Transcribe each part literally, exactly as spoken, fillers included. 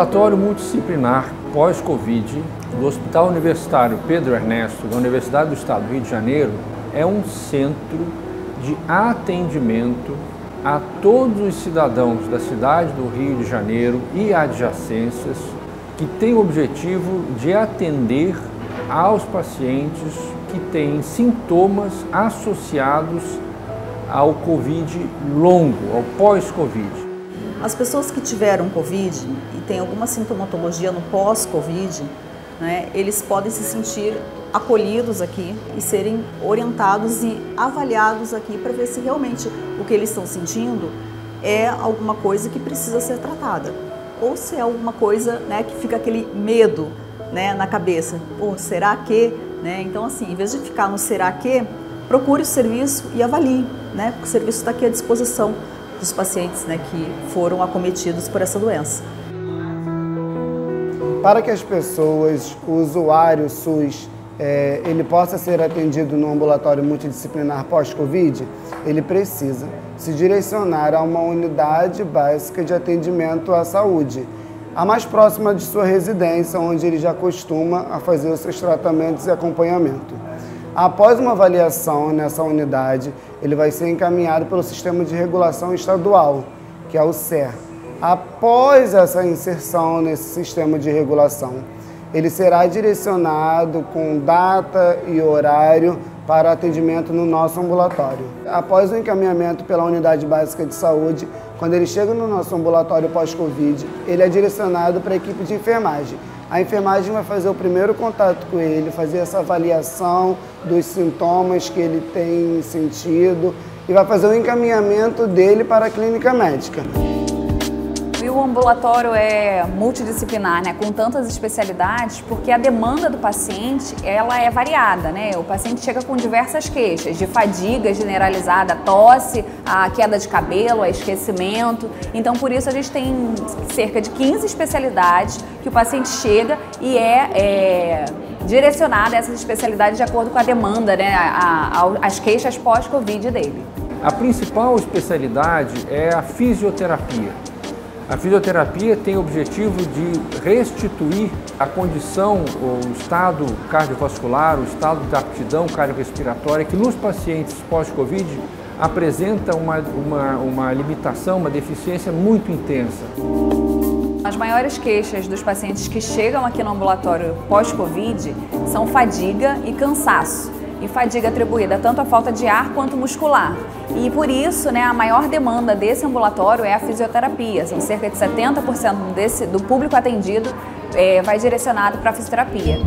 Ambulatório Multidisciplinar Pós-Covid do Hospital Universitário Pedro Ernesto, da Universidade do Estado do Rio de Janeiro, é um centro de atendimento a todos os cidadãos da cidade do Rio de Janeiro e adjacências que tem o objetivo de atender aos pacientes que têm sintomas associados ao Covid longo, ao pós-Covid. As pessoas que tiveram Covid e têm alguma sintomatologia no pós-Covid, né, eles podem se sentir acolhidos aqui e serem orientados e avaliados aqui para ver se realmente o que eles estão sentindo é alguma coisa que precisa ser tratada ou se é alguma coisa, né, que fica aquele medo, né, na cabeça. Pô, será que? Né? Então, assim, em vez de ficar no será que, procure o serviço e avalie, né, porque o serviço está aqui à disposição dos pacientes, né, que foram acometidos por essa doença. Para que as pessoas, o usuário SUS, é, ele possa ser atendido no ambulatório multidisciplinar pós-Covid, ele precisa se direcionar a uma unidade básica de atendimento à saúde, a mais próxima de sua residência, onde ele já costuma a fazer os seus tratamentos e acompanhamento. Após uma avaliação nessa unidade, ele vai ser encaminhado pelo Sistema de Regulação Estadual, que é o C E R. Após essa inserção nesse Sistema de Regulação, ele será direcionado com data e horário para atendimento no nosso ambulatório. Após o encaminhamento pela Unidade Básica de Saúde, quando ele chega no nosso ambulatório pós-Covid, ele é direcionado para a equipe de enfermagem. A enfermagem vai fazer o primeiro contato com ele, fazer essa avaliação dos sintomas que ele tem sentido e vai fazer o encaminhamento dele para a clínica médica. E o ambulatório é multidisciplinar, né, com tantas especialidades, porque a demanda do paciente ela é variada, né? O paciente chega com diversas queixas, de fadiga generalizada, tosse, a queda de cabelo, a esquecimento. Então, por isso a gente tem cerca de quinze especialidades que o paciente chega e é, é direcionado a essas especialidades de acordo com a demanda, né, a, a, as queixas pós-Covid dele. A principal especialidade é a fisioterapia. A fisioterapia tem o objetivo de restituir a condição, o estado cardiovascular, o estado da aptidão cardiorrespiratória, que nos pacientes pós-Covid apresenta uma, uma, uma limitação, uma deficiência muito intensa. As maiores queixas dos pacientes que chegam aqui no ambulatório pós-Covid são fadiga e cansaço. E fadiga atribuída tanto à falta de ar quanto muscular. E por isso, né, a maior demanda desse ambulatório é a fisioterapia. São cerca de setenta por cento desse, do público atendido é, vai direcionado para a fisioterapia.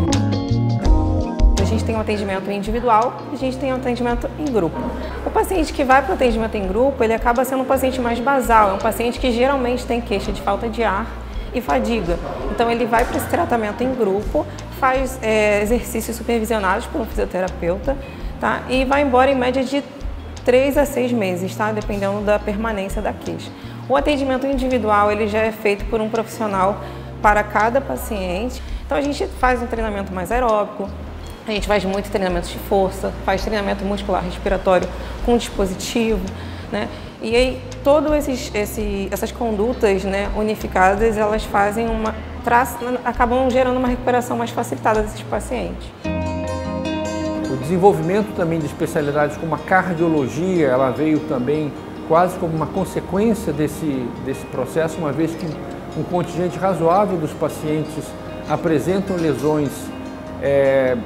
A gente tem um atendimento individual e a gente tem um atendimento em grupo. O paciente que vai para o atendimento em grupo, ele acaba sendo um paciente mais basal, é um paciente que geralmente tem queixa de falta de ar e fadiga. Então ele vai para esse tratamento em grupo, faz é, exercícios supervisionados por um fisioterapeuta, tá? E vai embora em média de três a seis meses, tá? Dependendo da permanência da queixa. O atendimento individual ele já é feito por um profissional para cada paciente. Então a gente faz um treinamento mais aeróbico, a gente faz muitos treinamentos de força, faz treinamento muscular respiratório com dispositivo, né? E aí, todas esse, essas condutas, né, unificadas, elas fazem uma, traço, acabam gerando uma recuperação mais facilitada desses pacientes. O desenvolvimento também de especialidades como a cardiologia, ela veio também quase como uma consequência desse, desse processo, uma vez que um contingente razoável dos pacientes apresentam lesões é,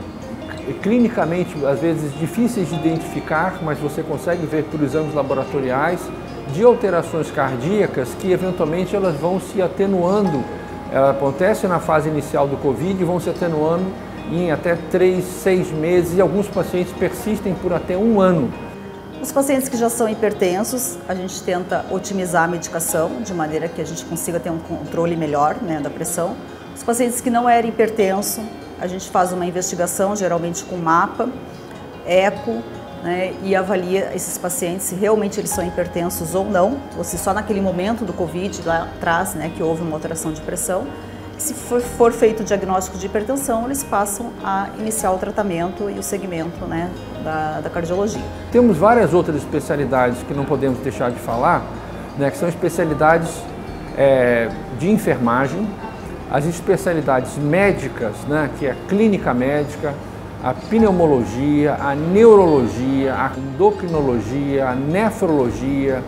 clinicamente, às vezes, difíceis de identificar, mas você consegue ver por exames laboratoriais, de alterações cardíacas que, eventualmente, elas vão se atenuando. Ela acontece na fase inicial do Covid e vão se atenuando em até três, seis meses e alguns pacientes persistem por até um ano. Os pacientes que já são hipertensos, a gente tenta otimizar a medicação de maneira que a gente consiga ter um controle melhor, né, da pressão. Os pacientes que não eram hipertensos, a gente faz uma investigação, geralmente com mapa, eco, né, e avalia esses pacientes se realmente eles são hipertensos ou não, ou se só naquele momento do Covid lá atrás, né, que houve uma alteração de pressão. Se for, for feito o diagnóstico de hipertensão, eles passam a iniciar o tratamento e o segmento, né, da, da cardiologia. Temos várias outras especialidades que não podemos deixar de falar, né, que são especialidades é, de enfermagem, as especialidades médicas, né, que é a clínica médica, a pneumologia, a neurologia, a endocrinologia, a nefrologia,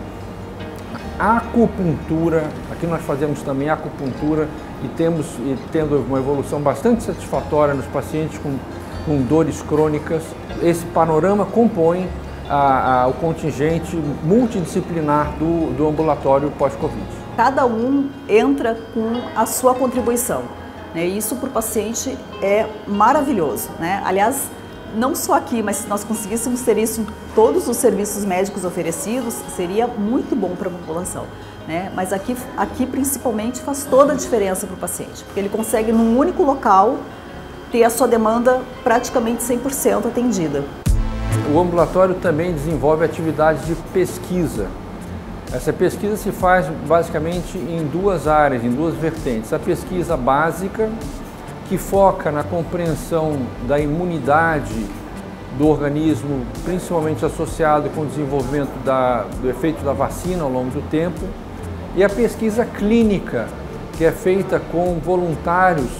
a acupuntura. Aqui nós fazemos também acupuntura e temos e tendo uma evolução bastante satisfatória nos pacientes com, com dores crônicas. Esse panorama compõe a, a, o contingente multidisciplinar do, do ambulatório pós-Covid. Cada um entra com a sua contribuição. Isso para o paciente é maravilhoso, né? Aliás, não só aqui, mas se nós conseguíssemos ter isso em todos os serviços médicos oferecidos, seria muito bom para a população, né? Mas aqui, aqui principalmente faz toda a diferença para o paciente, porque ele consegue num único local ter a sua demanda praticamente cem por cento atendida. O ambulatório também desenvolve atividades de pesquisa. Essa pesquisa se faz basicamente em duas áreas, em duas vertentes. A pesquisa básica, que foca na compreensão da imunidade do organismo, principalmente associado com o desenvolvimento da, do efeito da vacina ao longo do tempo. E a pesquisa clínica, que é feita com voluntários,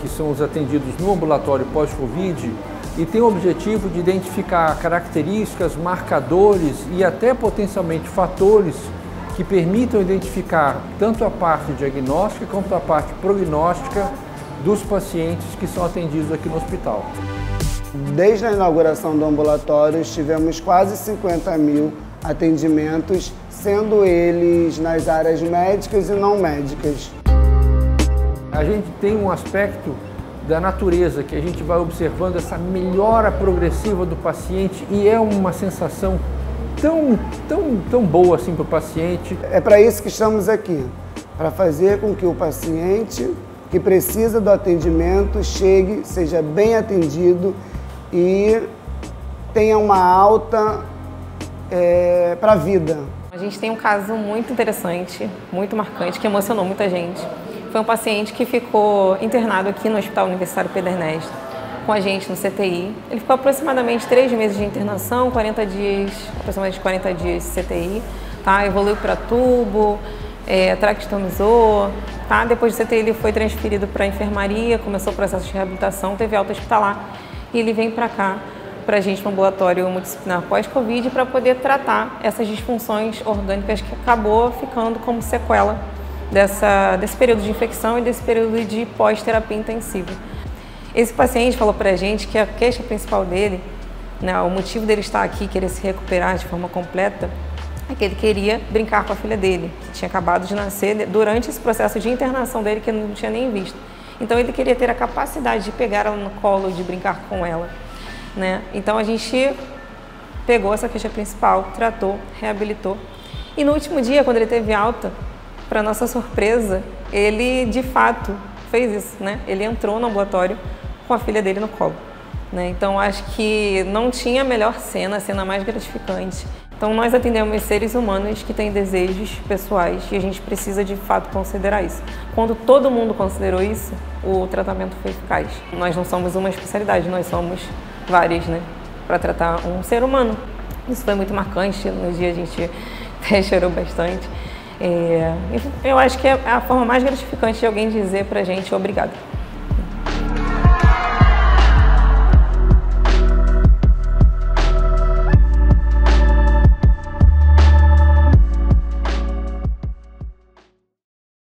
que são os atendidos no ambulatório pós-Covid, e tem o objetivo de identificar características, marcadores e até potencialmente fatores que permitam identificar tanto a parte diagnóstica quanto a parte prognóstica dos pacientes que são atendidos aqui no hospital. Desde a inauguração do ambulatório, tivemos quase cinquenta mil atendimentos, sendo eles nas áreas médicas e não médicas. A gente tem um aspecto da natureza, que a gente vai observando essa melhora progressiva do paciente, e é uma sensação tão, tão, tão boa assim para o paciente. É para isso que estamos aqui, para fazer com que o paciente que precisa do atendimento chegue, seja bem atendido e tenha uma alta é, para a vida. A gente tem um caso muito interessante, muito marcante, que emocionou muita gente. Foi um paciente que ficou internado aqui no Hospital Universitário Pedro Ernesto com a gente no C T I. Ele ficou aproximadamente três meses de internação, quarenta dias, aproximadamente quarenta dias de C T I, tá? Evoluiu para tubo, é, traqueostomizou, tá? Depois do C T I ele foi transferido para a enfermaria, começou o processo de reabilitação, teve alta hospitalar e ele vem para cá, para a gente no ambulatório multidisciplinar pós-Covid, para poder tratar essas disfunções orgânicas que acabou ficando como sequela Dessa, desse período de infecção e desse período de pós-terapia intensiva. Esse paciente falou pra gente que a queixa principal dele, né, o motivo dele estar aqui, querer se recuperar de forma completa, é que ele queria brincar com a filha dele, que tinha acabado de nascer durante esse processo de internação dele, que ele não tinha nem visto. Então ele queria ter a capacidade de pegar ela no colo, de brincar com ela, né? Então a gente pegou essa queixa principal, tratou, reabilitou. E no último dia, quando ele teve alta, para nossa surpresa, ele de fato fez isso, né? Ele entrou no ambulatório com a filha dele no colo, né? Então acho que não tinha a melhor cena, a cena mais gratificante. Então nós atendemos seres humanos que têm desejos pessoais e a gente precisa de fato considerar isso. Quando todo mundo considerou isso, o tratamento foi eficaz. Nós não somos uma especialidade, nós somos várias, né? Para tratar um ser humano. Isso foi muito marcante, no dia a gente até chorou bastante. É, eu acho que é a forma mais gratificante de alguém dizer pra gente obrigado.